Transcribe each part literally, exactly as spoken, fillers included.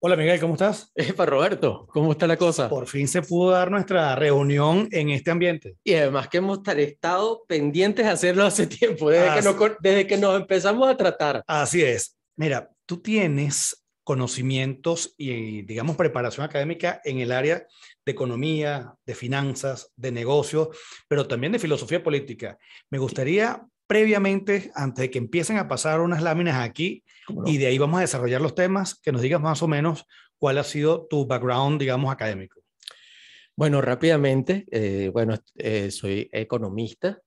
Hola Miguel, ¿cómo estás? Epa, Roberto, ¿cómo está la cosa? Por fin se pudo dar nuestra reunión en este ambiente. Y además que hemos estado pendientes de hacerlo hace tiempo, desde, que, no, desde que nos empezamos a tratar. Así es. Mira, tú tienes conocimientos y, digamos, preparación académica en el área de economía, de finanzas, de negocios, pero también de filosofía política. Me gustaría, previamente, antes de que empiecen a pasar unas láminas aquí, bueno, y de ahí vamos a desarrollar los temas, que nos digas más o menos cuál ha sido tu background, digamos, académico. Bueno, rápidamente, eh, bueno, eh, soy economista,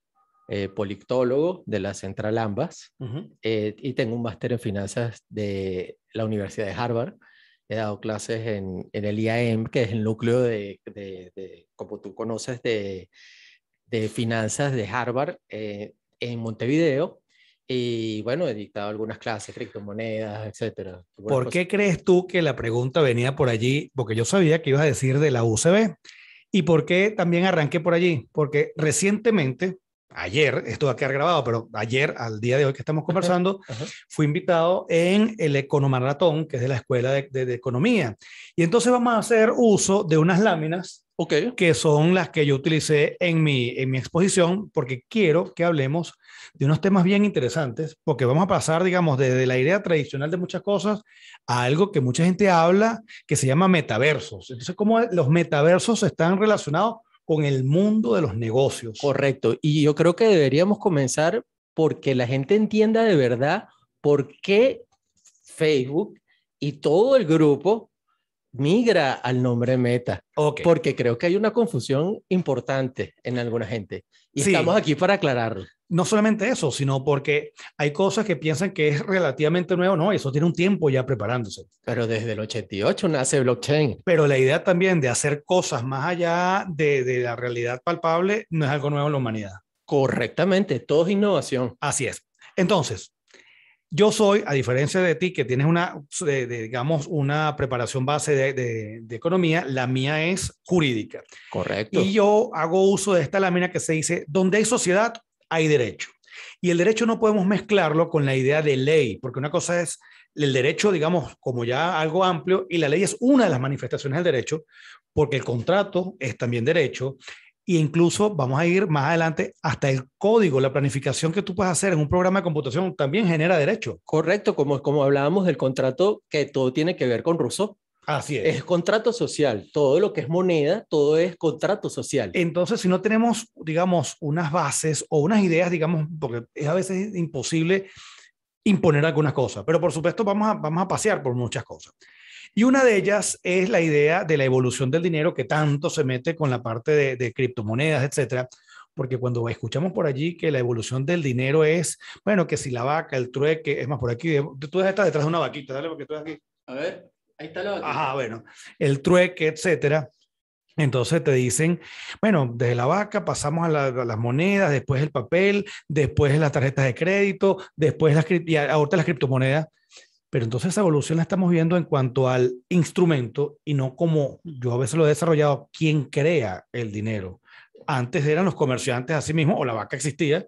eh, politólogo de la Central Ambas, uh-huh. eh, y tengo un máster en finanzas de la Universidad de Harvard. He dado clases en, en el I A M, que es el núcleo de, de, de como tú conoces, de, de finanzas de Harvard, eh, en Montevideo, y bueno, he dictado algunas clases, criptomonedas, etcétera. ¿Por qué crees tú que la pregunta venía por allí? Porque yo sabía que ibas a decir de la U C B. ¿Y por qué también arranqué por allí? Porque recientemente, ayer, esto va a quedar grabado, pero ayer, al día de hoy que estamos conversando, ajá, ajá, fui invitado en el Economaratón, que es de la Escuela de, de, de Economía. Y entonces vamos a hacer uso de unas láminas, okay, que son las que yo utilicé en mi, en mi exposición, porque quiero que hablemos de unos temas bien interesantes, porque vamos a pasar, digamos, desde la idea tradicional de muchas cosas a algo que mucha gente habla, que se llama metaversos. Entonces, ¿cómo los metaversos están relacionados con el mundo de los negocios? Correcto, y yo creo que deberíamos comenzar porque la gente entienda de verdad por qué Facebook y todo el grupo migra al nombre Meta, okay, porque creo que hay una confusión importante en alguna gente y sí, estamos aquí para aclararlo. No solamente eso, sino porque hay cosas que piensan que es relativamente nuevo. No, eso tiene un tiempo ya preparándose. Pero desde el ochenta y ocho nace blockchain. Pero la idea también de hacer cosas más allá de, de la realidad palpable no es algo nuevo en la humanidad. Correctamente, todo es innovación. Así es. Entonces, yo soy, a diferencia de ti, que tienes una, de, de, digamos, una preparación base de, de, de economía, la mía es jurídica. Correcto. Y yo hago uso de esta lámina que se dice, donde hay sociedad, hay derecho. Y el derecho no podemos mezclarlo con la idea de ley, porque una cosa es el derecho, digamos, como ya algo amplio, y la ley es una de las manifestaciones del derecho, porque el contrato es también derecho. E incluso vamos a ir más adelante hasta el código, la planificación que tú puedes hacer en un programa de computación también genera derecho. Correcto, como, como hablábamos del contrato, que todo tiene que ver con Rousseau. Así es. Es contrato social, todo lo que es moneda, todo es contrato social. Entonces, si no tenemos, digamos, unas bases o unas ideas, digamos, porque es a veces imposible imponer algunas cosas, pero por supuesto vamos a, vamos a pasear por muchas cosas. Y una de ellas es la idea de la evolución del dinero que tanto se mete con la parte de, de criptomonedas, etcétera, porque cuando escuchamos por allí que la evolución del dinero es, bueno, que si la vaca, el trueque, es más por aquí, tú estás detrás de una vaquita, dale porque tú estás aquí. A ver, ahí está la vaquita. Ajá, bueno, el trueque, etcétera. Entonces te dicen, bueno, desde la vaca pasamos a, la, a las monedas, después el papel, después las tarjetas de crédito, después las, y ahorita las criptomonedas. Pero entonces esa evolución la estamos viendo en cuanto al instrumento y no como yo a veces lo he desarrollado, quién crea el dinero. Antes eran los comerciantes así mismo, o la vaca existía,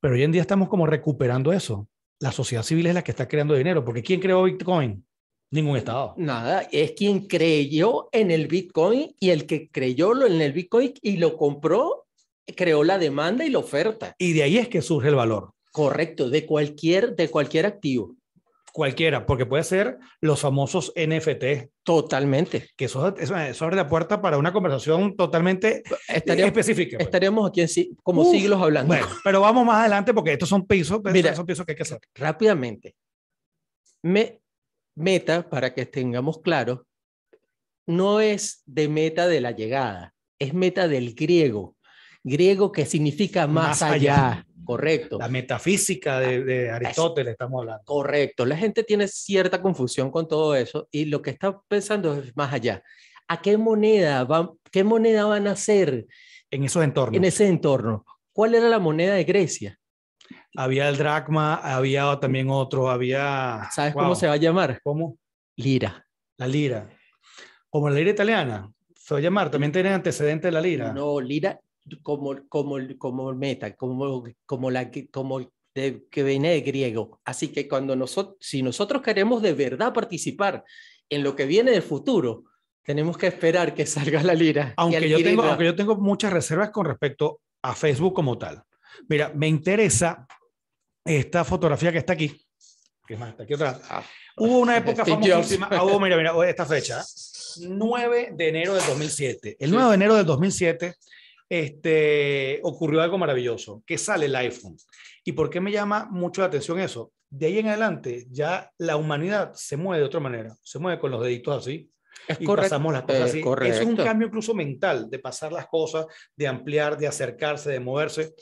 pero hoy en día estamos como recuperando eso. La sociedad civil es la que está creando dinero, porque ¿quién creó Bitcoin? Ningún Estado. Nada, es quien creyó en el Bitcoin y el que creyó en el Bitcoin y lo compró, creó la demanda y la oferta. Y de ahí es que surge el valor. Correcto, de cualquier, de cualquier activo. Cualquiera, porque puede ser los famosos N F T. Totalmente. Que eso, eso, eso abre la puerta para una conversación totalmente estaríamos, específica. Pues. Estaríamos aquí en, como Uf, siglos hablando. Bueno, pero vamos más adelante porque estos son pisos, Mira, son pisos que hay que hacer. Rápidamente. Me, meta, para que tengamos claro, no es de meta de la llegada, es meta del griego. Griego que significa más, más allá. allá. Correcto. La metafísica de, de Aristóteles, estamos hablando. Correcto. La gente tiene cierta confusión con todo eso y lo que está pensando es más allá. ¿A qué moneda van, qué moneda van a hacer? En esos entornos. En ese entorno. ¿Cuál era la moneda de Grecia? Había el dracma, había también otro, había... ¿Sabes wow. cómo se va a llamar? ¿Cómo? Lira. La lira. Como la lira italiana, se va a llamar. También tiene antecedentes de la lira. No, lira... Como, como, como meta, como, como la como de, que viene de griego. Así que cuando nosotros, si nosotros queremos de verdad participar en lo que viene del futuro, tenemos que esperar que salga la lira. Aunque yo tengo, aunque yo tengo muchas reservas con respecto a Facebook como tal. Mira, me interesa esta fotografía que está aquí. ¿Qué más? Está aquí atrás. Ah, hubo una época famosísima. Ah, oh, mira, mira, esta fecha. nueve de enero del dos mil siete. El nueve de enero del dos mil siete este, ocurrió algo maravilloso, que sale el iPhone. ¿Y por qué me llama mucho la atención eso? De ahí en adelante ya la humanidad se mueve de otra manera. Se mueve con los deditos así. Es y correcto, pasamos las cosas así. Es, es un cambio incluso mental, de pasar las cosas, de ampliar, de acercarse, de moverse.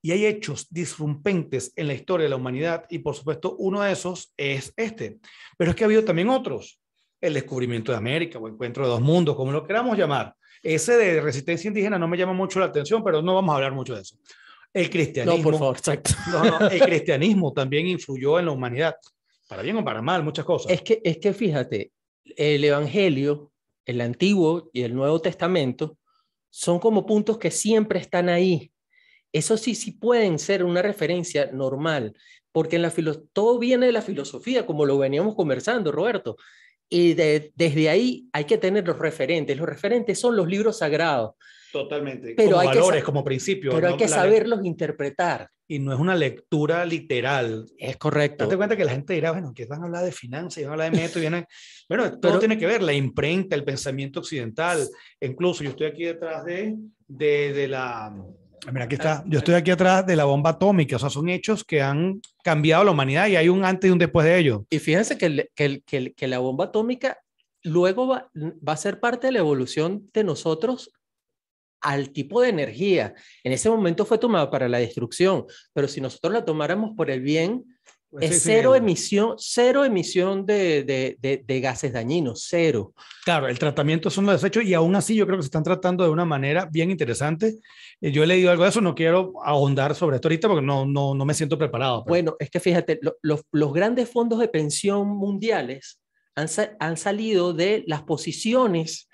Y hay hechos disrumpentes en la historia de la humanidad, y por supuesto uno de esos es este. Pero es que ha habido también otros. El descubrimiento de América, o encuentro de dos mundos, como lo queramos llamar. Ese de resistencia indígena no me llama mucho la atención, pero no vamos a hablar mucho de eso. El cristianismo, no, por favor, exacto. No, no, el cristianismo también influyó en la humanidad, para bien o para mal, muchas cosas. Es que, es que fíjate, el Evangelio, el Antiguo y el Nuevo Testamento son como puntos que siempre están ahí. Eso sí, sí pueden ser una referencia normal, porque en la filo- todo viene de la filosofía, como lo veníamos conversando, Roberto. Y de, desde ahí hay que tener los referentes. Los referentes son los libros sagrados. Totalmente. Pero como valores, como principios. Pero ¿no? hay que saberlos interpretar. Y no es una lectura literal. Es correcto. Date cuenta que la gente dirá, bueno, que van a hablar de finanzas, van a hablar de Meta, vienen... Bueno, todo pero, tiene que ver, la imprenta, el pensamiento occidental. Incluso yo estoy aquí detrás de, de, de la... Mira, aquí está. Yo estoy aquí atrás de la bomba atómica. O sea, son hechos que han cambiado la humanidad y hay un antes y un después de ello. Y fíjense que, el, que, el, que, el, que la bomba atómica luego va, va a ser parte de la evolución de nosotros al tipo de energía. En ese momento fue tomada para la destrucción, pero si nosotros la tomáramos por el bien, pues es sí, cero, sí, emisión, cero emisión de, de, de, de gases dañinos, cero. Claro, el tratamiento son los desechos y aún así yo creo que se están tratando de una manera bien interesante. Yo he leído algo de eso, no quiero ahondar sobre esto ahorita porque no, no, no me siento preparado. Pero... Bueno, es que fíjate, lo, los, los grandes fondos de pensión mundiales han, han salido de las posiciones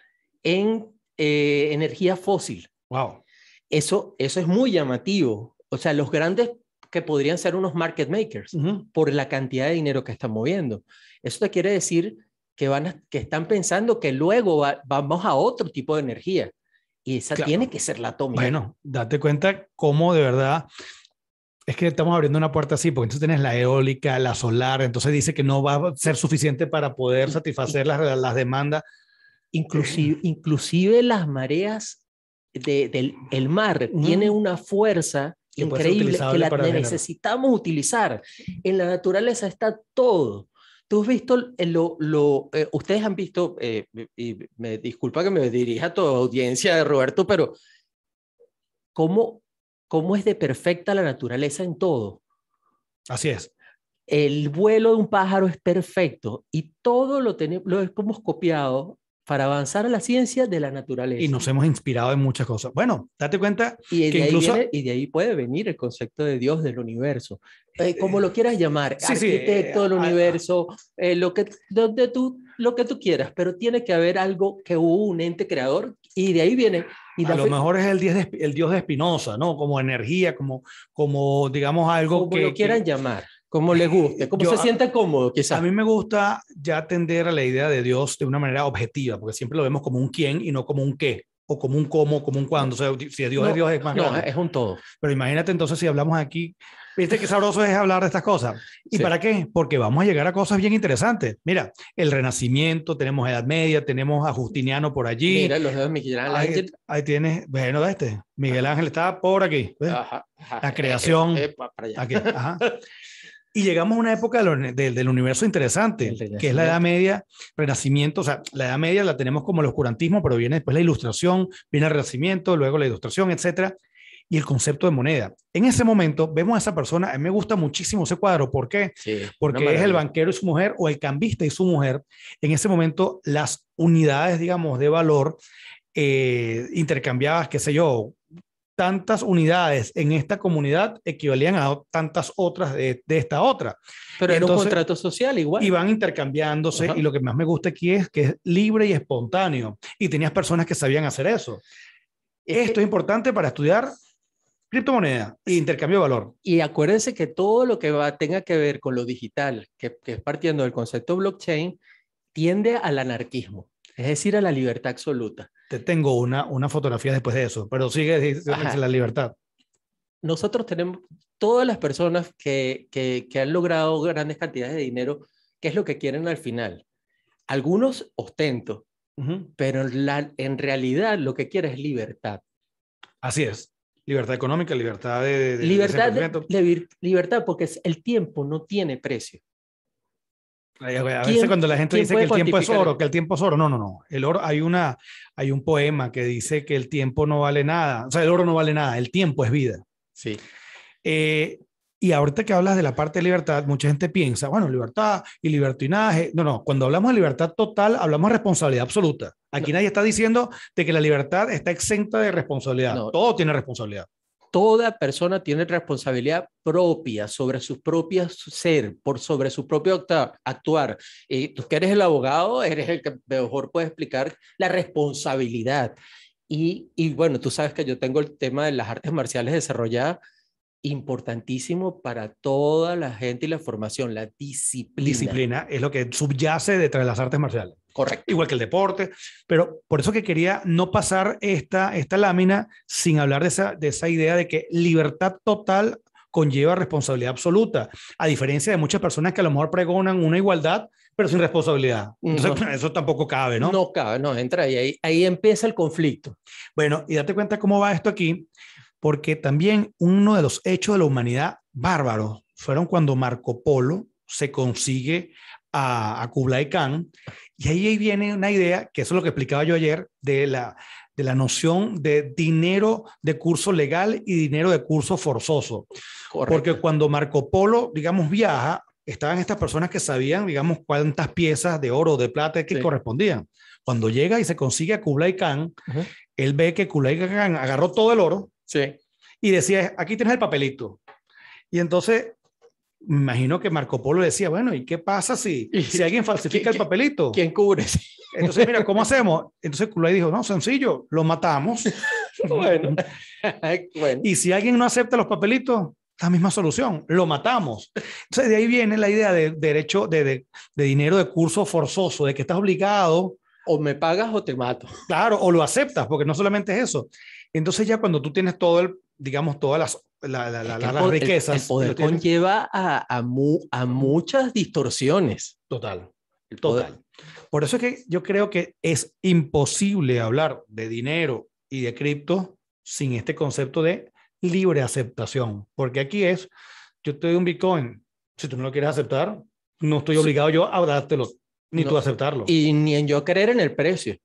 en eh, energía fósil. Wow. Eso, eso es muy llamativo. O sea, los grandes que podrían ser unos market makers, uh-huh, por la cantidad de dinero que están moviendo. Eso te quiere decir que, van a, que están pensando que luego va, vamos a otro tipo de energía. Y esa, claro, tiene que ser la atómica. Bueno, date cuenta cómo de verdad... Es que estamos abriendo una puerta así, porque entonces tienes la eólica, la solar, entonces dice que no va a ser suficiente para poder satisfacer las, las demandas. Inclusive, inclusive las mareas de, del el mar, uh-huh, tiene una fuerza... increíble, que la necesitamos utilizar. En la naturaleza está todo. Tú has visto, lo, lo, eh, ustedes han visto, eh, y me disculpa que me dirija a tu audiencia, Roberto, pero ¿cómo, cómo es de perfecta la naturaleza en todo? Así es. El vuelo de un pájaro es perfecto y todo lo, tenemos, lo hemos copiado para avanzar a la ciencia de la naturaleza. Y nos hemos inspirado en muchas cosas. Bueno, date cuenta y que incluso... Viene, y de ahí puede venir el concepto de Dios, del universo. Eh, como lo quieras llamar, sí, arquitecto, sí, del universo, eh, lo, que, donde tú, lo que tú quieras, pero tiene que haber algo que hubo un ente creador y de ahí viene... Y a lo fe... mejor es el dios de, el dios de Spinoza, ¿no? Como energía, como, como digamos algo como que... Como lo quieran que... llamar. Como le guste, como yo, se sienta cómodo quizás. A mí me gusta ya tender a la idea de Dios de una manera objetiva, porque siempre lo vemos como un quién y no como un qué, o como un cómo, como un cuándo. O sea, si Dios no, es Dios es más no, grande. Es un todo. Pero imagínate entonces si hablamos aquí, viste qué sabroso es hablar de estas cosas. ¿Y sí, para qué? Porque vamos a llegar a cosas bien interesantes. Mira, el Renacimiento, tenemos Edad Media, tenemos a Justiniano por allí. Mira, los dedos de Miguel Ángel. Ahí, ahí tienes, bueno, este, Miguel Ángel está por aquí. Ajá, ajá, la creación. Eh, eh, para allá. Aquí, ajá. Y llegamos a una época del, del, del universo interesante, que es la Edad Media, Renacimiento. O sea, la Edad Media la tenemos como el oscurantismo, pero viene después la Ilustración, viene el Renacimiento, luego la Ilustración, etcétera. Y el concepto de moneda. En ese momento vemos a esa persona, a mí me gusta muchísimo ese cuadro. ¿Por qué? Sí, porque es el banquero y su mujer, o el cambista y su mujer. En ese momento las unidades, digamos, de valor eh, intercambiadas, qué sé yo, tantas unidades en esta comunidad equivalían a tantas otras de, de esta otra. Pero era un contrato social igual. Y van intercambiándose. Ajá. Y lo que más me gusta aquí es que es libre y espontáneo. Y tenías personas que sabían hacer eso. Es Esto que... es importante para estudiar criptomoneda e intercambio de valor. Y acuérdense que todo lo que va, tenga que ver con lo digital, que, que es partiendo del concepto blockchain, tiende al anarquismo, es decir, a la libertad absoluta. Te tengo una, una fotografía después de eso, pero sigue diciendo la libertad. Nosotros tenemos, todas las personas que, que, que han logrado grandes cantidades de dinero, ¿qué es lo que quieren al final? Algunos ostento, uh-huh. pero la, en realidad lo que quieren es libertad. Así es. Libertad económica, libertad de, de libertad, de de, libertad, porque el tiempo no tiene precio. A veces cuando la gente dice que el tiempo es oro, que el tiempo es oro, no, no, no. El oro, hay una, hay un poema que dice que el tiempo no vale nada, o sea, el oro no vale nada, el tiempo es vida. Sí. Eh, y ahorita que hablas de la parte de libertad, mucha gente piensa, bueno, libertad y libertinaje. No, no, cuando hablamos de libertad total, hablamos de responsabilidad absoluta. Aquí no. Nadie está diciendo de que la libertad está exenta de responsabilidad. No. Todo tiene responsabilidad. Toda persona tiene responsabilidad propia sobre su propio ser, por sobre su propio actuar. Y tú que eres el abogado, eres el que mejor puede explicar la responsabilidad. Y, y bueno, tú sabes que yo tengo el tema de las artes marciales desarrollada, importantísimo para toda la gente y la formación, la disciplina. Disciplina es lo que subyace detrás de las artes marciales. Correcto. Igual que el deporte, pero por eso que quería no pasar esta, esta lámina sin hablar de esa, de esa idea de que libertad total conlleva responsabilidad absoluta, a diferencia de muchas personas que a lo mejor pregonan una igualdad, pero sin responsabilidad. Entonces, no. Eso tampoco cabe, ¿no? No cabe, no, entra ahí, ahí, ahí empieza el conflicto. Bueno, y date cuenta cómo va esto aquí, porque también uno de los hechos de la humanidad bárbaros fueron cuando Marco Polo se consigue a, a Kublai Khan. Y ahí viene una idea, que eso es lo que explicaba yo ayer, de la, de la noción de dinero de curso legal y dinero de curso forzoso. Correcto. Porque cuando Marco Polo, digamos, viaja, estaban estas personas que sabían, digamos, cuántas piezas de oro o de plata que sí. correspondían. Cuando llega y se consigue a Kublai Khan, uh-huh. él ve que Kublai Khan agarró todo el oro sí. y decía, aquí tienes el papelito. Y entonces... imagino que Marco Polo decía, bueno, ¿y qué pasa si, si alguien falsifica el papelito? ¿Quién cubre? Entonces, mira, ¿cómo hacemos? Entonces Kublai dijo, no, sencillo, lo matamos. Bueno. Bueno. Y si alguien no acepta los papelitos, la misma solución, lo matamos. Entonces, de ahí viene la idea de derecho, de, de, de dinero de curso forzoso, de que estás obligado. O me pagas o te mato. Claro, o lo aceptas, porque no solamente es eso. Entonces ya cuando tú tienes todo el, digamos, todas las... La, la, la, es que las poder, riquezas. El, el poder conlleva a, a, mu, a muchas distorsiones. Total, total. Por eso es que yo creo que es imposible hablar de dinero y de cripto sin este concepto de libre aceptación. Porque aquí es, yo te doy un Bitcoin, si tú no lo quieres aceptar, no estoy obligado sí. yo a dártelo, ni no, tú a aceptarlo. Y ni en yo creer en el precio.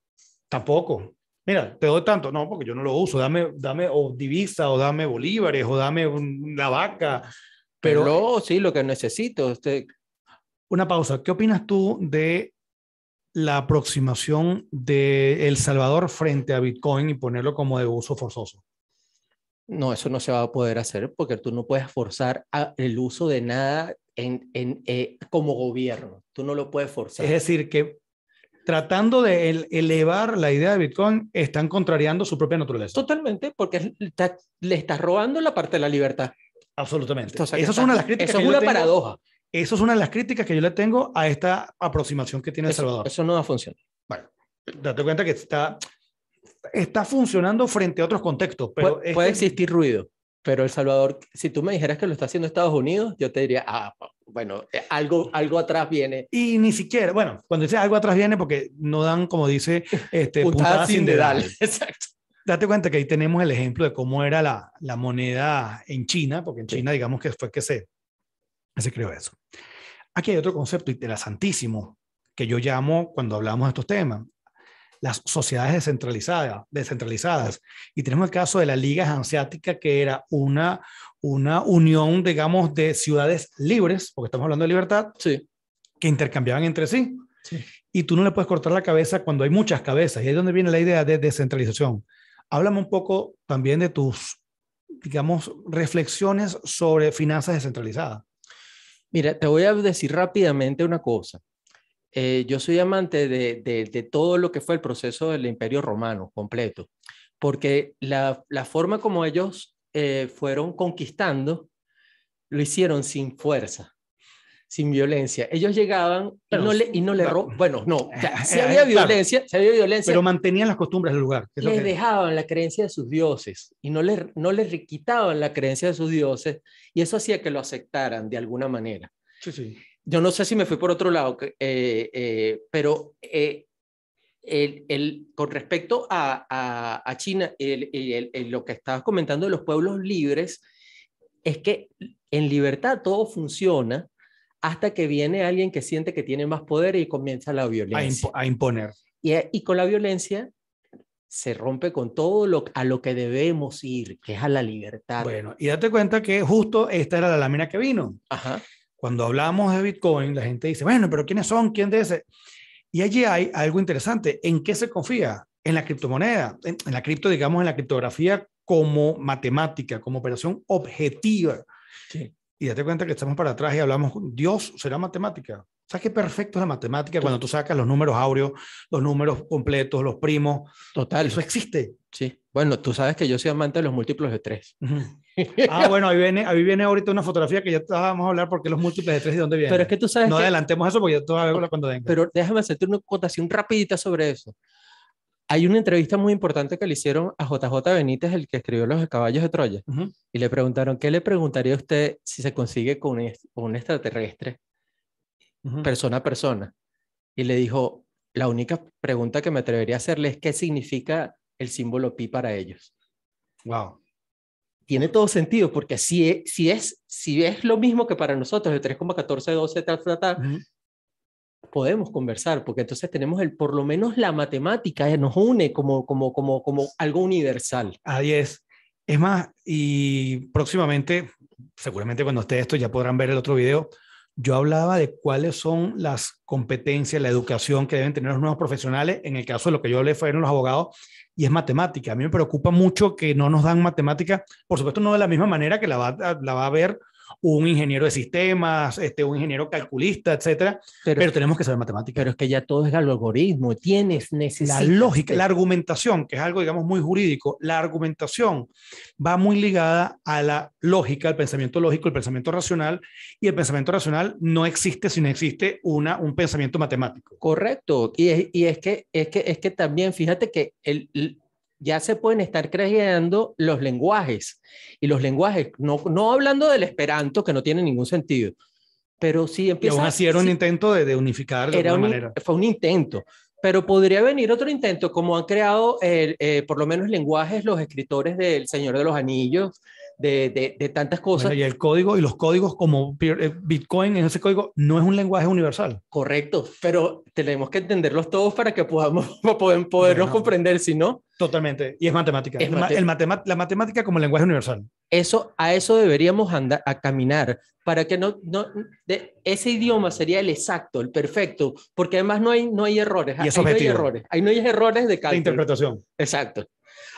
Tampoco. Mira, te doy tanto, no, porque yo no lo uso, dame, dame o divisa, o dame bolívares, o dame una vaca. Pero, pero sí, lo que necesito. Usted... Una pausa, ¿qué opinas tú de la aproximación de El Salvador frente a Bitcoin y ponerlo como de uso forzoso? No, eso no se va a poder hacer porque tú no puedes forzar a el uso de nada en, en, eh, como gobierno, tú no lo puedes forzar. Es decir, que... tratando de elevar la idea de Bitcoin, están contrariando su propia naturaleza. Totalmente, porque está, le estás robando la parte de la libertad. Absolutamente. Entonces, eso es una de las críticas. Eso es una paradoja. Eso es una de las críticas que yo le tengo a esta aproximación que tiene El Salvador. Eso no va a funcionar. Bueno, date cuenta que está, está funcionando frente a otros contextos. Pero Pu- este... puede existir ruido, pero El Salvador, si tú me dijeras que lo está haciendo Estados Unidos, yo te diría, ah, bueno, algo, algo atrás viene. Y ni siquiera, bueno, cuando dice algo atrás viene porque no dan, como dice, este, puntadas sin dedales. Exacto. Date cuenta que ahí tenemos el ejemplo de cómo era la, la moneda en China, porque en sí. China, digamos que fue que se, se creó eso. Aquí hay otro concepto interesantísimo que yo llamo, cuando hablamos de estos temas, las sociedades descentralizadas, descentralizadas. Y tenemos el caso de la Liga Hanseática, que era una, una unión, digamos, de ciudades libres, porque estamos hablando de libertad, sí. que intercambiaban entre sí. sí. Y tú no le puedes cortar la cabeza cuando hay muchas cabezas. Y ahí es donde viene la idea de descentralización. Háblame un poco también de tus, digamos, reflexiones sobre finanzas descentralizadas. Mira, te voy a decir rápidamente una cosa. Eh, yo soy amante de, de, de todo lo que fue el proceso del Imperio Romano completo, porque la, la forma como ellos eh, fueron conquistando, lo hicieron sin fuerza, sin violencia. Ellos llegaban y no le, y no le robaban. Bueno, no, o sea, si había violencia, si había violencia. Pero mantenían las costumbres del lugar. Les que... dejaban la creencia de sus dioses y no les, no les quitaban la creencia de sus dioses, y eso hacía que lo aceptaran de alguna manera. Sí, sí. Yo no sé si me fui por otro lado, eh, eh, pero eh, el, el, con respecto a, a, a China, el, el, el, lo que estabas comentando de los pueblos libres, es que en libertad todo funciona hasta que viene alguien que siente que tiene más poder y comienza la violencia. A, impo a imponer. Y, y con la violencia se rompe con todo lo, a lo que debemos ir, que es a la libertad. Bueno, y date cuenta que justo esta era la lámina que vino. Ajá. Cuando hablamos de Bitcoin, la gente dice, bueno, pero ¿quiénes son? ¿Quién de ese? Y allí hay algo interesante. ¿En qué se confía? En la criptomoneda, en, en la cripto, digamos, en la criptografía como matemática, como operación objetiva. Sí. Y date cuenta que estamos para atrás y hablamos, Dios será matemática. ¿Sabes qué perfecto es la matemática? Cuando tú sacas los números áureos, los números completos, los primos. Total. Eso existe. Sí. Bueno, tú sabes que yo soy amante de los múltiplos de tres. Ah, bueno, ahí viene, ahí viene ahorita una fotografía que ya vamos a hablar, porque los múltiples de tres, ¿de dónde vienen? Pero es que tú sabes No que... adelantemos eso porque ya te vas a ver cuando venga. Pero déjame hacerte una cotación rapidita sobre eso. Hay una entrevista muy importante que le hicieron a J J Benítez, el que escribió Los Caballos de Troya. Uh-huh. Y le preguntaron, ¿qué le preguntaría a usted si se consigue con un, un extraterrestre? Uh-huh. Persona a persona. Y le dijo, la única pregunta que me atrevería a hacerle es ¿qué significa el símbolo pi para ellos? Wow. Tiene todo sentido, porque si, si, es, si es lo mismo que para nosotros, el tres coma catorce doce, tal, tal, tal, uh-huh, podemos conversar, porque entonces tenemos el, por lo menos la matemática nos une como, como, como, como algo universal. Ahí es. Es más, y próximamente, seguramente cuando esté esto ya podrán ver el otro video, yo hablaba de cuáles son las competencias, la educación que deben tener los nuevos profesionales. En el caso de lo que yo hablé fueron los abogados, y es matemática. A mí me preocupa mucho que no nos dan matemática, por supuesto no de la misma manera que la va, la va a ver un ingeniero de sistemas, este, un ingeniero calculista, etcétera, pero, pero tenemos que saber matemática. Pero es que ya todo es algoritmo, tienes necesidad. La lógica, la argumentación, que es algo, digamos, muy jurídico, la argumentación va muy ligada a la lógica, al pensamiento lógico, el pensamiento racional, y el pensamiento racional no existe si no existe una, un pensamiento matemático. Correcto, y es, y es, que, es, que, es que también, fíjate que el, el ya se pueden estar creando los lenguajes, y los lenguajes, no, no hablando del esperanto, que no tiene ningún sentido, pero sí empieza... Y aún así era un sí, intento de, de unificar de era alguna un, manera. Fue un intento, pero podría venir otro intento, como han creado eh, eh, por lo menos lenguajes los escritores del Señor de los Anillos, de, de, de tantas cosas. Bueno, y el código, y los códigos como Bitcoin, ese código no es un lenguaje universal. Correcto, pero tenemos que entenderlos todos para que podamos poder, podernos bueno, comprender, si no... Totalmente, y es matemática. Es mate el matem la matemática como lenguaje universal. Eso, a eso deberíamos andar, a caminar, para que no... no de, ese idioma sería el exacto, el perfecto, porque además no hay, no hay errores. Y ahí no hay errores. Ahí no hay errores de cálculo. De interpretación. Exacto.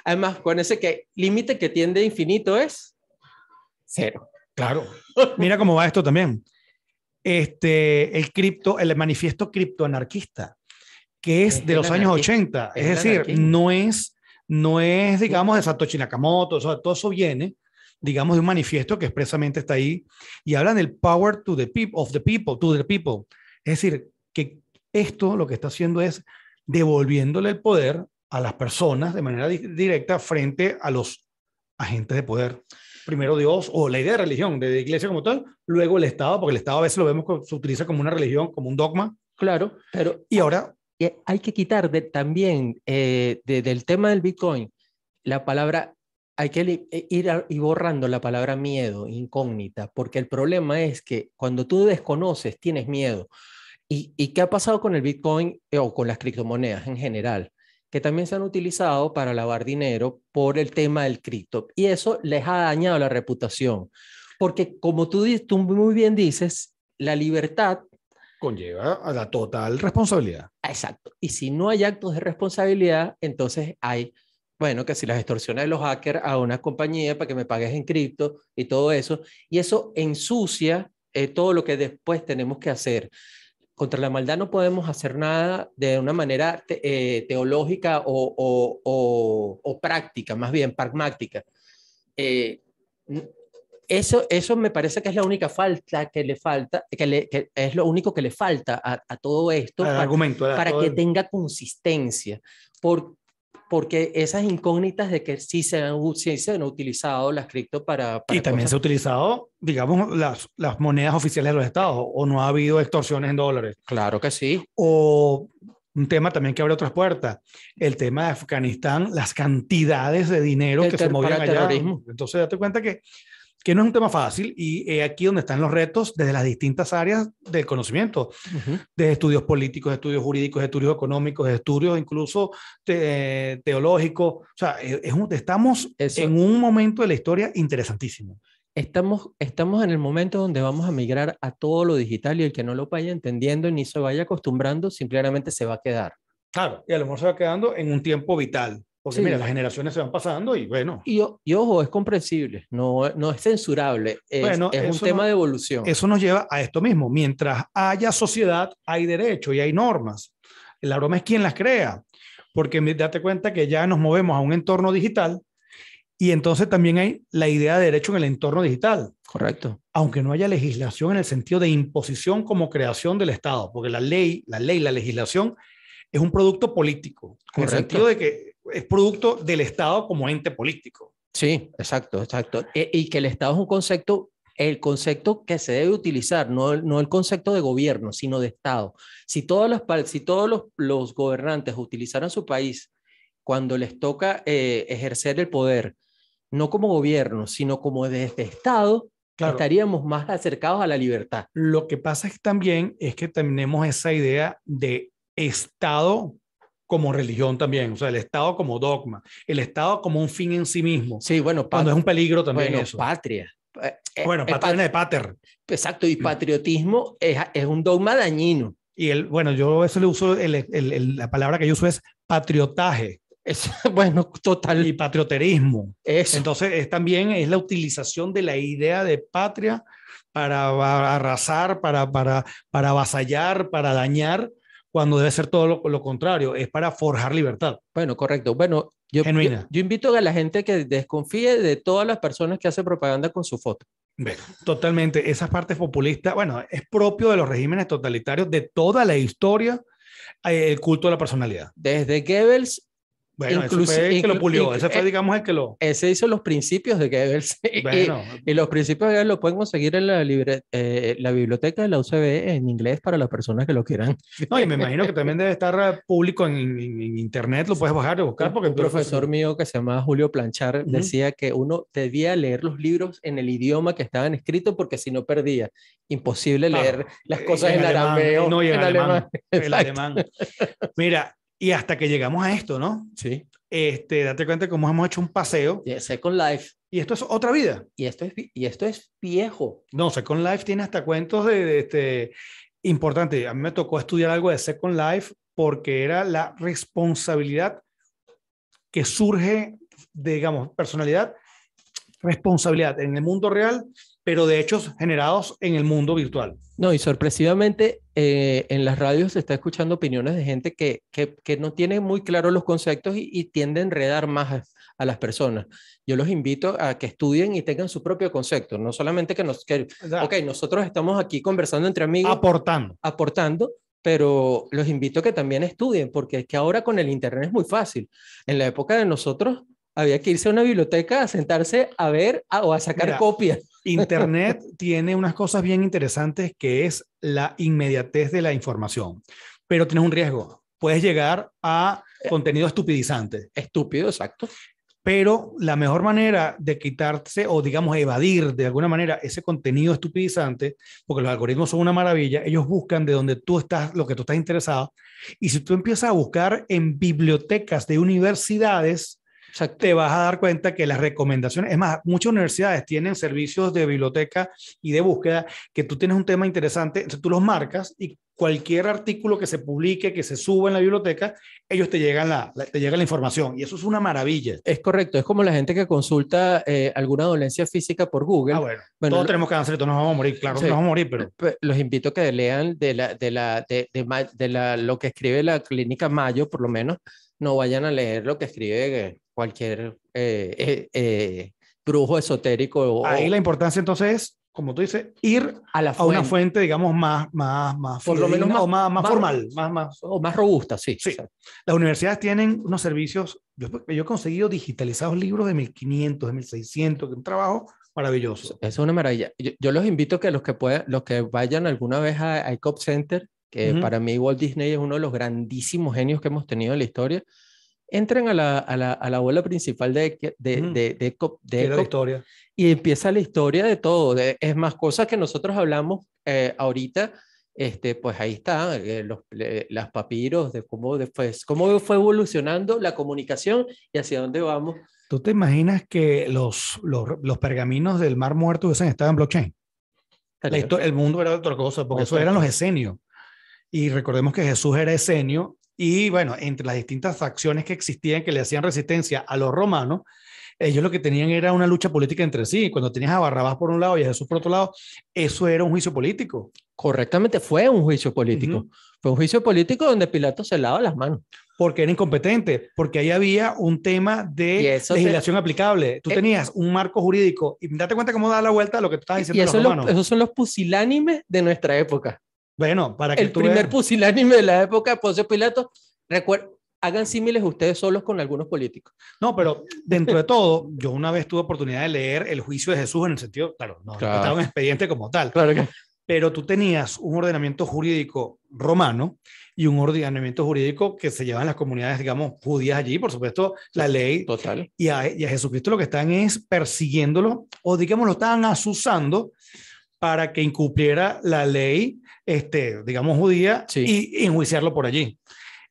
Además, con ese que límite que tiende a infinito es cero. Claro. Mira cómo va esto también. Este, el, cripto, el manifiesto criptoanarquista, que es, es de los años ochenta. Es, es decir, anarquismo. no es, no es, digamos, de Satoshi Nakamoto. O sea, todo eso viene, digamos, de un manifiesto que expresamente está ahí. Y hablan del power to the people, of the people, to the people. Es decir, que esto lo que está haciendo es devolviéndole el poder a las personas de manera directa frente a los agentes de poder. Primero Dios, o la idea de religión, de la iglesia como tal, luego el Estado, porque el Estado a veces lo vemos, se utiliza como una religión, como un dogma. Claro, pero... Y ahora... Hay que quitar de, también eh, de, del tema del Bitcoin la palabra, hay que ir, a, ir borrando la palabra miedo, incógnita, porque el problema es que cuando tú desconoces, tienes miedo. ¿Y, y qué ha pasado con el Bitcoin eh, o con las criptomonedas en general? Que también se han utilizado para lavar dinero por el tema del cripto. Y eso les ha dañado la reputación. Porque como tú, tú muy bien dices, la libertad conlleva a la total responsabilidad. Exacto. Y si no hay actos de responsabilidad, entonces hay, bueno, que si las extorsiones de los hackers a una compañía para que me pagues en cripto y todo eso. Y eso ensucia eh, todo lo que después tenemos que hacer. Contra la maldad no podemos hacer nada de una manera te, eh, teológica o, o, o, o práctica, más bien pragmática. Eh, Eso, eso me parece que es la única falta que le falta, que, le, que es lo único que le falta a, a todo esto, para, argumento, para todo. Que tenga consistencia, por, porque esas incógnitas de que sí se han, sí se han utilizado las cripto para, para... Y también cosas. Se ha utilizado, digamos, las, las monedas oficiales de los estados, o no ha habido extorsiones en dólares. Claro que sí. O un tema también que abre otras puertas, el tema de Afganistán, las cantidades de dinero el que se movían allá. Terrorismo. Entonces date cuenta que... que no es un tema fácil, y es aquí donde están los retos desde las distintas áreas del conocimiento, uh-huh. desde estudios políticos, estudios jurídicos, estudios económicos, estudios incluso te, teológicos. O sea, es un, estamos Eso. en un momento de la historia interesantísimo. Estamos, estamos en el momento donde vamos a migrar a todo lo digital, y el que no lo vaya entendiendo ni se vaya acostumbrando, simplemente se va a quedar. Claro, y a lo mejor se va quedando en un tiempo vital. Porque sí. mira, las generaciones se van pasando y bueno. Y, y ojo, es comprensible, no, no es censurable, es, bueno, es un tema no, de evolución. Eso nos lleva a esto mismo, mientras haya sociedad hay derecho y hay normas. La broma es quién las crea, porque date cuenta que ya nos movemos a un entorno digital y entonces también hay la idea de derecho en el entorno digital. Correcto. Aunque no haya legislación en el sentido de imposición como creación del Estado, porque la ley, la, ley, la legislación es un producto político, en el sentido de que es producto del Estado como ente político. Sí, exacto, exacto. E, y que el Estado es un concepto, el concepto que se debe utilizar, no, no el concepto de gobierno, sino de Estado. Si todos los, si todos los, los gobernantes utilizaran su país cuando les toca eh, ejercer el poder, no como gobierno, sino como desde Estado, claro. estaríamos más acercados a la libertad. Lo que pasa es que también es que tenemos esa idea de Estado como religión también, o sea, el Estado como dogma, el Estado como un fin en sí mismo. Sí, bueno, cuando es un peligro también bueno, eso. Patria. Eh, bueno, patria viene de pater. Exacto, y patriotismo es, es un dogma dañino. Y el, bueno, yo eso le uso, el, el, el, la palabra que yo uso es patriotaje. Es, bueno, total. Y patrioterismo. Eso. Entonces, es también es la utilización de la idea de patria para arrasar, para, para, para avasallar, para dañar, cuando debe ser todo lo, lo contrario, es para forjar libertad. Bueno, correcto. Bueno, yo, yo, yo invito a la gente que desconfíe de todas las personas que hacen propaganda con su foto. Bueno, totalmente. Esas partes populistas, bueno, es propio de los regímenes totalitarios de toda la historia, el culto a la personalidad. Desde Goebbels. Bueno, ese fue el que lo pulió, ese fue, digamos, el que lo... Ese hizo los principios de Goebbels. Bueno. Y, y los principios de Goebbels lo pueden conseguir en la, libre, eh, la biblioteca de la U C B en inglés para las personas que lo quieran. No, y me imagino que también debe estar público en, en, en internet, lo puedes bajar y buscar. Porque un profesor mío que se llamaba Julio Planchar uh-huh. decía que uno debía leer los libros en el idioma que estaban escritos porque si no perdía. Imposible claro. leer las cosas en, en alemán, arameo. No, y en, en alemán. alemán. El alemán. Mira... Y hasta que llegamos a esto, ¿no? Sí. Este, date cuenta de cómo hemos hecho un paseo. Yeah, Second Life. Y esto es otra vida. Y esto es, y esto es viejo. No, Second Life tiene hasta cuentos de, de este, importantes. A mí me tocó estudiar algo de Second Life porque era la responsabilidad que surge, de, digamos, personalidad, responsabilidad en el mundo real, pero de hechos generados en el mundo virtual. No, y sorpresivamente eh, en las radios se está escuchando opiniones de gente que, que, que no tiene muy claros los conceptos y, y tiende a enredar más a, a las personas. Yo los invito a que estudien y tengan su propio concepto, no solamente que nos... Que, ok, nosotros estamos aquí conversando entre amigos. Aportando. Aportando, pero los invito a que también estudien, porque es que ahora con el internet es muy fácil. En la época de nosotros había que irse a una biblioteca a sentarse a ver a, o a sacar Mira, copias. Internet tiene unas cosas bien interesantes que es la inmediatez de la información, pero tienes un riesgo. Puedes llegar a contenido estupidizante. Estúpido, exacto. Pero la mejor manera de quitarse o, digamos, evadir de alguna manera ese contenido estupidizante, porque los algoritmos son una maravilla, ellos buscan de donde tú estás, lo que tú estás interesado, y si tú empiezas a buscar en bibliotecas de universidades... Exacto. Te vas a dar cuenta que las recomendaciones, es más, muchas universidades tienen servicios de biblioteca y de búsqueda que tú tienes un tema interesante, entonces tú los marcas y cualquier artículo que se publique, que se suba en la biblioteca, ellos te llegan la, la, te llega la información y eso es una maravilla. Es correcto, es como la gente que consulta eh, alguna dolencia física por Google. Ah, bueno, bueno todos lo, tenemos cáncer, todos nos vamos a morir, claro, sí, nos vamos a morir, pero... Los invito a que lean de, la, de, la, de, de, de, de la, lo que escribe la Clínica Mayo, por lo menos, no vayan a leer lo que escribe... Eh, cualquier eh, eh, eh, brujo esotérico. O, Ahí la importancia entonces es, como tú dices, ir a, la fuente. a una fuente, digamos, más, más, más, Por lo menos más, o más, más, más formal. Más, más, o más robusta, sí. sí. O sea, las universidades tienen unos servicios, yo, yo he conseguido digitalizados libros de mil quinientos, de mil seiscientos, que un trabajo maravilloso. Es una maravilla. Yo, yo los invito que los que puedan, los que vayan alguna vez a, a Icop Center, que uh-huh. para mí Walt Disney es uno de los grandísimos genios que hemos tenido en la historia, entran a la, a la, a la abuela principal de, de, mm. de, de, Ecop, de Ecop, historia. Y empieza la historia de todo. De, es más, cosas que nosotros hablamos eh, ahorita, este, pues ahí están eh, los eh, las papiros, de cómo, después, cómo fue evolucionando la comunicación y hacia dónde vamos. ¿Tú te imaginas que los, los, los pergaminos del Mar Muerto hubiesen estado en blockchain? Historia, el mundo era otra cosa, porque eso eran los esenios. Y recordemos que Jesús era esenio. Y bueno, entre las distintas facciones que existían que le hacían resistencia a los romanos, ellos lo que tenían era una lucha política entre sí. Cuando tenías a Barrabás por un lado y a Jesús por otro lado, eso era un juicio político. Correctamente, fue un juicio político. Uh-huh. Fue un juicio político donde Pilato se lava las manos. Porque era incompetente, porque ahí había un tema de legislación te... aplicable. Tú eh... tenías un marco jurídico y date cuenta cómo da la vuelta a lo que tú estabas diciendo. Y eso los romanos. Los, esos son los pusilánimes de nuestra época. Bueno, para que el tú primer veas. Pusilánime de la época de Poncio Pilato, recuer... hagan símiles ustedes solos con algunos políticos. No, pero dentro de todo, yo una vez tuve oportunidad de leer el juicio de Jesús en el sentido, claro, no claro. estaba un expediente como tal, claro que... pero tú tenías un ordenamiento jurídico romano y un ordenamiento jurídico que se llevan las comunidades, digamos, judías allí, por supuesto, la ley. Total. Y a, y a Jesucristo lo que están es persiguiéndolo, o digamos lo estaban asusando para que incumpliera la ley, este, digamos, judía, sí. y enjuiciarlo por allí.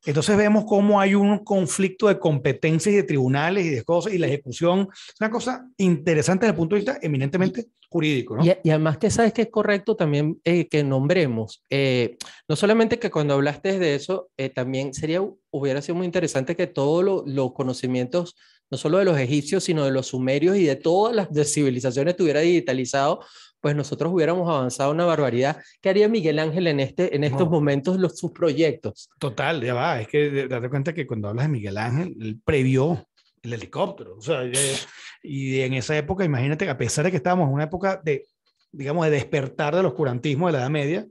Entonces vemos cómo hay un conflicto de competencias y de tribunales y de cosas, y la ejecución es una cosa interesante desde el punto de vista eminentemente jurídico, ¿no? Y, y además que sabes que es correcto también eh, que nombremos, eh, no solamente que cuando hablaste de eso, eh, también sería, hubiera sido muy interesante que todos lo, los conocimientos no solo de los egipcios, sino de los sumerios y de todas las civilizaciones estuviera digitalizado, pues nosotros hubiéramos avanzado una barbaridad. ¿Qué haría Miguel Ángel en, este, en estos no. momentos los, sus proyectos? Total, ya va. Es que date cuenta que cuando hablas de Miguel Ángel, él previó el helicóptero. O sea, y en esa época, imagínate, a pesar de que estábamos en una época de, digamos, de despertar del oscurantismo de la Edad Media,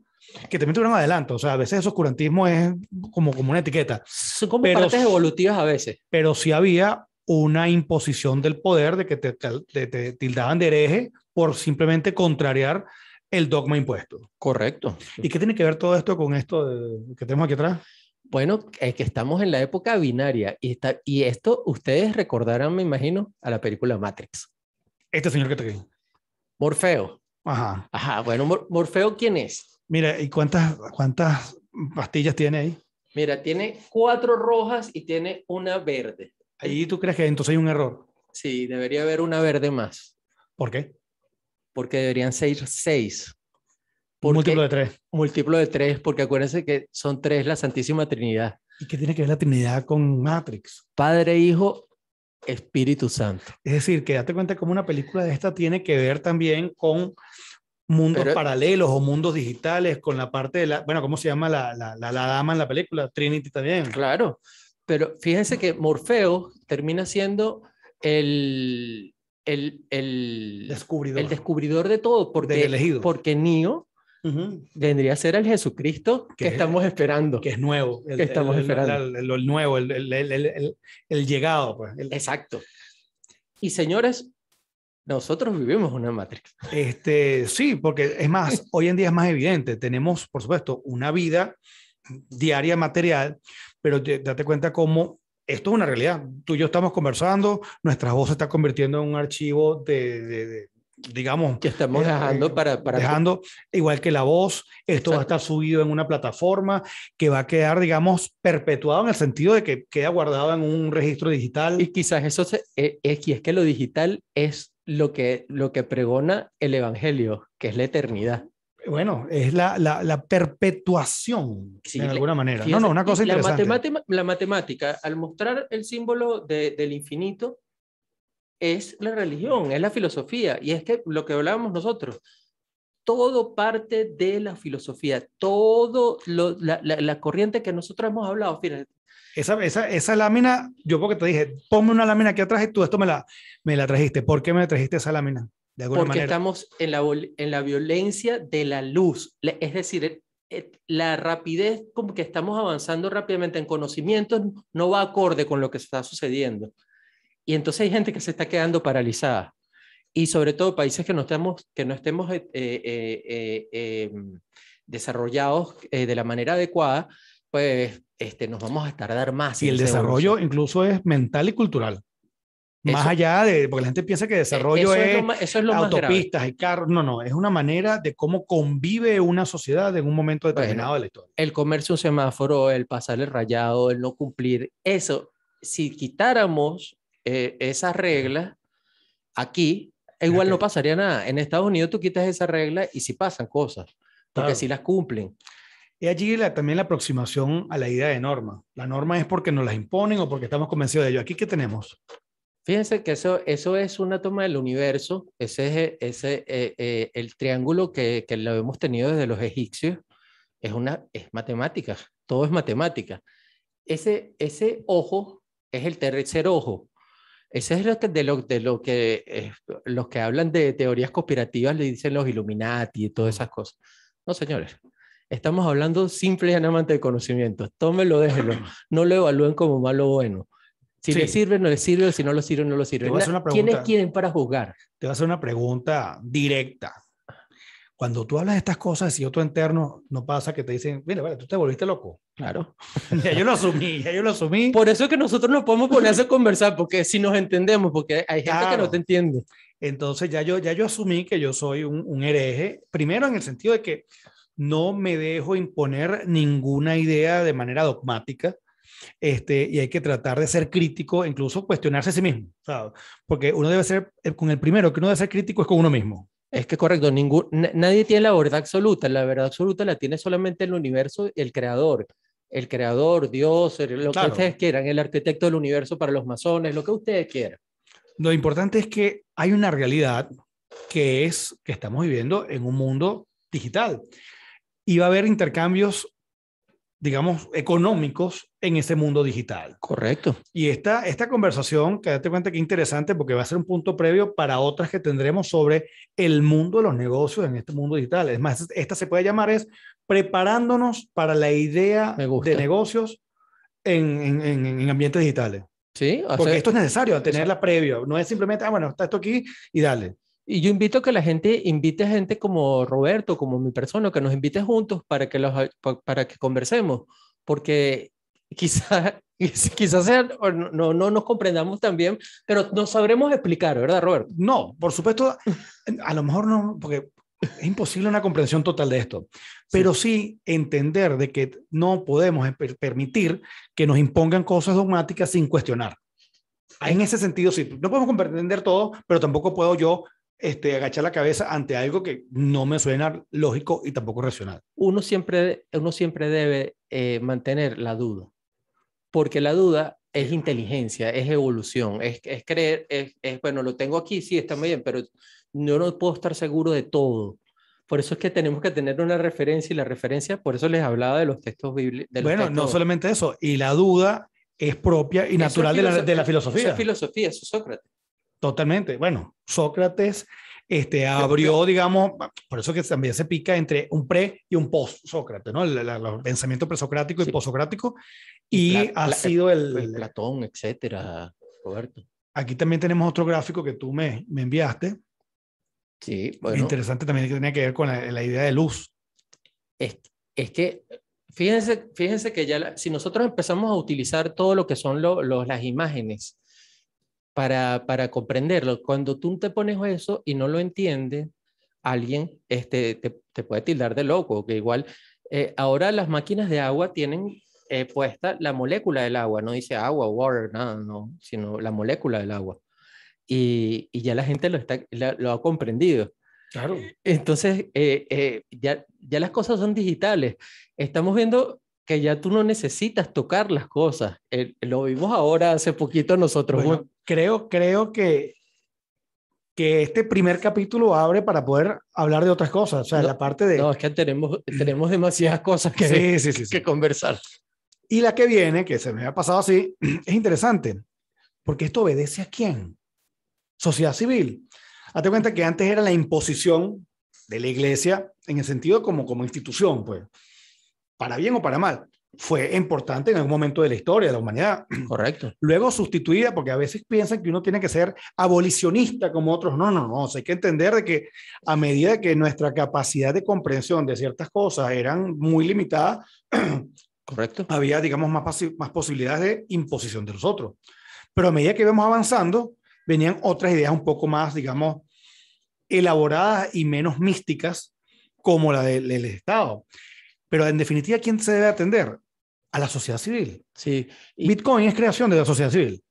que también tuvieron adelanto, o sea, a veces ese oscurantismo es como, como una etiqueta. Son como pero, partes evolutivas a veces. Pero sí había una imposición del poder de que te, te, te tildaban de hereje por simplemente contrariar el dogma impuesto. Correcto. ¿Y qué tiene que ver todo esto con esto de, que tenemos aquí atrás? Bueno, es que estamos en la época binaria y, está, y esto ustedes recordarán, me imagino, a la película Matrix. Este señor que está aquí. Morfeo. Ajá. Ajá, bueno, Mor- Morfeo, ¿quién es? Mira, ¿y cuántas, cuántas pastillas tiene ahí? Mira, tiene cuatro rojas y tiene una verde. ¿Ahí tú crees que entonces hay un error? Sí, debería haber una verde más. ¿Por qué? Porque deberían ser seis. Múltiplo de tres. Múltiplo de tres, porque acuérdense que son tres la Santísima Trinidad. ¿Y qué tiene que ver la Trinidad con Matrix? Padre, Hijo, Espíritu Santo. Es decir, que date cuenta cómo una película de esta tiene que ver también con mundos Pero, paralelos o mundos digitales, con la parte de la... Bueno, ¿cómo se llama la, la, la, la dama en la película? Trinity también. Claro. Pero fíjense que Morfeo termina siendo el, el, el, descubridor. el descubridor de todo, porque, porque Neo uh-huh. vendría a ser el Jesucristo que, que estamos esperando. Que es nuevo. El, que estamos el, esperando. El, el, el nuevo, el, el, el, el, el llegado. Pues. El... Exacto. Y señores, nosotros vivimos una Matrix. Este, sí, porque es más, hoy en día es más evidente. Tenemos, por supuesto, una vida diaria material, pero date cuenta cómo esto es una realidad. Tú y yo estamos conversando, nuestra voz se está convirtiendo en un archivo de, de, de digamos... Que estamos dejando eh, para, para... Dejando, igual que la voz, esto Exacto. va a estar subido en una plataforma que va a quedar, digamos, perpetuado en el sentido de que queda guardado en un registro digital. Y quizás eso se, eh, es, y es que lo digital es lo que, lo que pregona el Evangelio, que es la eternidad. Bueno, es la, la, la perpetuación, sí, de alguna manera. Fíjense, no, no, una cosa la interesante. Matemática, la matemática, al mostrar el símbolo de, del infinito, es la religión, es la filosofía. Y es que lo que hablábamos nosotros, todo parte de la filosofía, todo lo, la, la, la corriente que nosotros hemos hablado. Fíjense, Esa, esa, esa lámina, yo porque te dije, ponme una lámina aquí atrás y tú esto me la, me la trajiste. ¿Por qué me trajiste esa lámina? De alguna porque manera. Estamos en la, en la violencia de la luz. Es decir, la rapidez como que estamos avanzando rápidamente en conocimientos no va acorde con lo que está sucediendo. Y entonces hay gente que se está quedando paralizada. Y sobre todo países que no estemos, que no estemos eh, eh, eh, eh, desarrollados eh, de la manera adecuada, pues este, nos vamos a tardar más. Y el desarrollo evolución. Incluso es mental y cultural. Eso, más allá de... Porque la gente piensa que desarrollo es, es, lo, eso es lo autopistas y carros. No, no. Es una manera de cómo convive una sociedad en un momento determinado, bueno, de la historia. El comercio, un semáforo, el pasar el rayado, el no cumplir. Eso, si quitáramos eh, esas reglas aquí, igual okay. no pasaría nada. En Estados Unidos tú quitas esa regla y sí pasan cosas. Porque claro. sí las cumplen. Y allí la, también la aproximación a la idea de norma. La norma es porque nos las imponen o porque estamos convencidos de ello. ¿Aquí qué tenemos? Fíjense que eso, eso es una toma del universo, ese es ese, eh, eh, el triángulo que, que lo hemos tenido desde los egipcios, es, una, es matemática, todo es matemática. Ese, ese ojo es el tercer ojo, ese es lo que, de, lo, de lo que eh, los que hablan de teorías conspirativas le dicen los Illuminati y todas esas cosas. No, señores, estamos hablando simple y llanamente de conocimiento, tómelo, déjelo, no lo evalúen como malo o bueno. Si sí. le sirve, no le sirve, si no lo sirve, no lo sirve. ¿Quiénes quieren para juzgar? Te voy a hacer una pregunta directa. Cuando tú hablas de estas cosas, si otro interno, no pasa que te dicen, mira, vale, tú te volviste loco. Claro. Ya yo lo asumí, ya yo lo asumí. Por eso es que nosotros nos podemos poner a conversar, porque si nos entendemos, porque hay gente claro. que no te entiende. Entonces ya yo, ya yo asumí que yo soy un, un hereje, primero en el sentido de que no me dejo imponer ninguna idea de manera dogmática. Este, y hay que tratar de ser crítico, incluso cuestionarse a sí mismo, ¿sabes? Porque uno debe ser, con el primero que uno debe ser crítico es con uno mismo. Es que correcto, ningún, nadie tiene la verdad absoluta, la verdad absoluta la tiene solamente el universo, el creador, el creador, Dios, lo claro. que ustedes quieran, el arquitecto del universo para los masones, lo que ustedes quieran. Lo importante es que hay una realidad que es que estamos viviendo en un mundo digital y va a haber intercambios, digamos, económicos en ese mundo digital. Correcto. Y esta, esta conversación, que date cuenta que interesante porque va a ser un punto previo para otras que tendremos sobre el mundo de los negocios en este mundo digital. Es más, esta se puede llamar es preparándonos para la idea de negocios en, en, en ambientes digitales. Sí. Porque sea, esto es necesario, tenerla previo. No es simplemente, ah, bueno, está esto aquí y dale. Y yo invito a que la gente invite a gente como Roberto, como mi persona, que nos invite juntos para que, los, para que conversemos, porque quizás quizá sea, no, no nos comprendamos tan bien, pero nos sabremos explicar, ¿verdad, Roberto? No, por supuesto, a lo mejor no, porque es imposible una comprensión total de esto, pero sí, sí entender de que no podemos permitir que nos impongan cosas dogmáticas sin cuestionar. En ese sentido, sí, no podemos comprender todo, pero tampoco puedo yo Este, agachar la cabeza ante algo que no me suena lógico y tampoco racional. Uno siempre, uno siempre debe eh, mantener la duda, porque la duda es inteligencia, es evolución, es, es creer, es, es, bueno, lo tengo aquí, sí, está muy bien, pero yo no puedo estar seguro de todo. Por eso es que tenemos que tener una referencia y la referencia, por eso les hablaba de los textos bíblicos. Bueno, textos. No solamente eso, y la duda es propia y eso natural de la, de la filosofía. Eso es filosofía, eso es Sócrates. Totalmente. Bueno, Sócrates este, abrió, digamos, por eso que también se pica entre un pre y un post-Sócrates, ¿no? El, el, el pensamiento presocrático y sí. post-socrático. Y, y ha sido el, el... Platón, etcétera, Roberto. Aquí también tenemos otro gráfico que tú me, me enviaste. Sí, bueno. Interesante también que tenía que ver con la, la idea de luz. Es, es que, fíjense, fíjense que ya la, si nosotros empezamos a utilizar todo lo que son lo, lo, las imágenes, Para, para comprenderlo. Cuando tú te pones eso y no lo entiendes, alguien este, te, te puede tildar de loco, que igual eh, ahora las máquinas de agua tienen eh, puesta la molécula del agua, no dice agua, water, nada, no, sino la molécula del agua. Y, y ya la gente lo, está, la, lo ha comprendido. Claro. Entonces, eh, eh, ya, ya las cosas son digitales. Estamos viendo que ya tú no necesitas tocar las cosas. Eh, lo vimos ahora hace poquito nosotros. Bueno, creo, creo que, que este primer capítulo abre para poder hablar de otras cosas. O sea, no, la parte de... No, es que tenemos, tenemos demasiadas cosas que, sí, sí, sí, sí. que conversar. Y la que viene, que se me ha pasado así, es interesante, porque esto obedece a quién. Sociedad civil. Hazte cuenta que antes era la imposición de la iglesia, en el sentido como, como institución, pues, para bien o para mal. Fue importante en algún momento de la historia de la humanidad. Correcto. Luego sustituida, porque a veces piensan que uno tiene que ser abolicionista como otros. No, no, no. O sea, hay que entender de que a medida que nuestra capacidad de comprensión de ciertas cosas eran muy limitadas, correcto, había, digamos, más, posi- más posibilidades de imposición de los otros. Pero a medida que íbamos avanzando, venían otras ideas un poco más, digamos, elaboradas y menos místicas, como la del, del Estado. Pero en definitiva, ¿quién se debe atender? A la sociedad civil. Sí. Y Bitcoin es creación de la sociedad civil.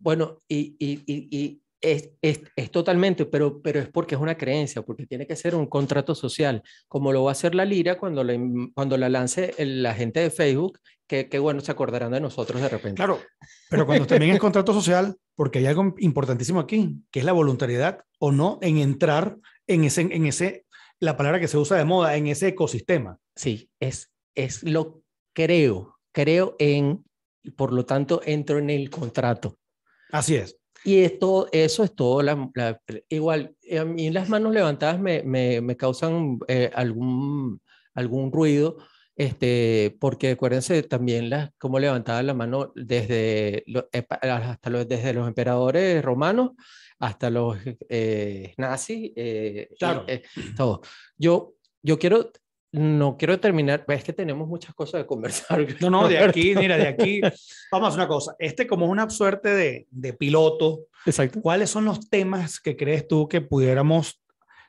Bueno, y, y, y, y es, es, es totalmente, pero, pero es porque es una creencia, porque tiene que ser un contrato social, como lo va a hacer la Lira cuando, le, cuando la lance el, la gente de Facebook, que, que bueno, se acordarán de nosotros de repente. Claro, pero cuando también es contrato social, porque hay algo importantísimo aquí, que es la voluntariedad o no en entrar en ese... En ese la palabra que se usa de moda, en ese ecosistema. Sí, es, es lo creo, creo en, y por lo tanto entro en el contrato. Así es. Y esto, eso es todo, la, la, igual, a mí las manos levantadas me, me, me causan eh, algún, algún ruido, este, porque acuérdense también las, cómo levantaban la mano desde, lo, hasta los, desde los emperadores romanos, hasta los eh, nazis, eh, claro. eh, todo. Yo, yo quiero, no quiero terminar, es que tenemos muchas cosas de conversar. No, no, de aquí, mira, de aquí. Vamos a hacer una cosa, este como una suerte de, de piloto. Exacto. ¿Cuáles son los temas que crees tú que pudiéramos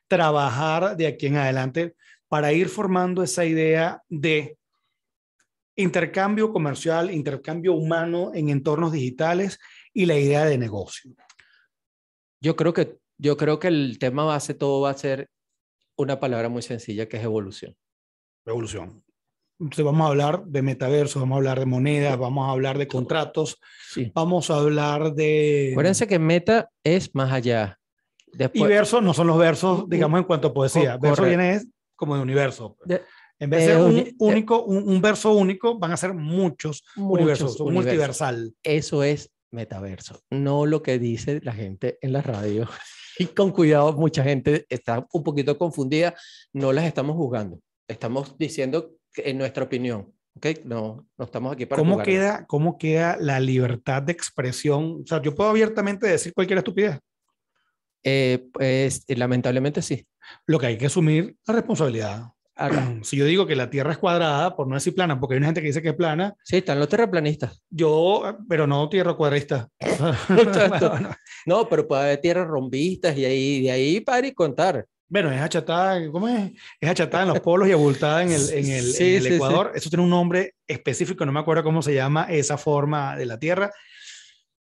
trabajar de aquí en adelante para ir formando esa idea de intercambio comercial, intercambio humano en entornos digitales y la idea de negocio? Yo creo que, yo creo que el tema base, todo va a ser una palabra muy sencilla, que es evolución. Evolución. Entonces vamos a hablar de metaversos, vamos a hablar de monedas, vamos a hablar de contratos, sí. Vamos a hablar de... Acuérdense que meta es más allá. Después... Y versos no son los versos, digamos, en cuanto a poesía. Corre. Verso viene es como de universo. De... En vez de ser un, de... único, un, un verso único, van a ser muchos, muchos universos, universo. Multiversal. Eso es metaverso, no lo que dice la gente en la radio. Y con cuidado, mucha gente está un poquito confundida, no las estamos juzgando, estamos diciendo que, en nuestra opinión, ¿okay? No, no estamos aquí para ¿Cómo queda, ¿Cómo queda la libertad de expresión? O sea, ¿yo puedo abiertamente decir cualquier estupidez? Eh, pues, lamentablemente sí. Lo que hay que asumir la responsabilidad. Acá. Si yo digo que la Tierra es cuadrada, por no decir plana, porque hay una gente que dice que es plana. Sí, están los terraplanistas. Yo, pero no tierra cuadrista. Bueno, no. no, pero puede haber tierras rombistas y ahí, de ahí para y contar. Bueno, es achatada, ¿cómo es? Es achatada en los polos y abultada en el, en el, sí, en el sí, Ecuador. Sí. Eso tiene un nombre específico, no me acuerdo cómo se llama esa forma de la Tierra.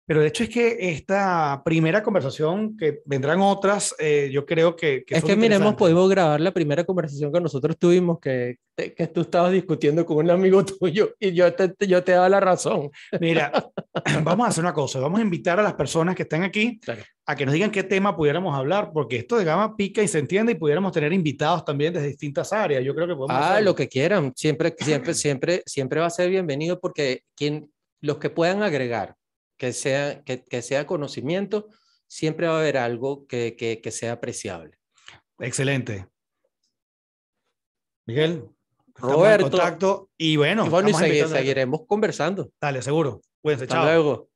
Pero de hecho es que esta primera conversación, que vendrán otras, eh, yo creo que... que es que miremos, pudimos grabar la primera conversación que nosotros tuvimos, que, que tú estabas discutiendo con un amigo tuyo y yo te, yo te daba la razón. Mira, vamos a hacer una cosa, vamos a invitar a las personas que están aquí, claro, a que nos digan qué tema pudiéramos hablar, porque esto de gama pica y se entiende y pudiéramos tener invitados también desde distintas áreas. Yo creo que podemos... Ah, hacer... lo que quieran, siempre, siempre, siempre, siempre va a ser bienvenido, porque quien, los que puedan agregar, que sea, que, que sea conocimiento, siempre va a haber algo que, que, que sea apreciable. Excelente. Miguel, Roberto. En contacto y bueno, y bueno y segui- seguiremos conversando. Dale, seguro. Cuídense, chao. Hasta luego.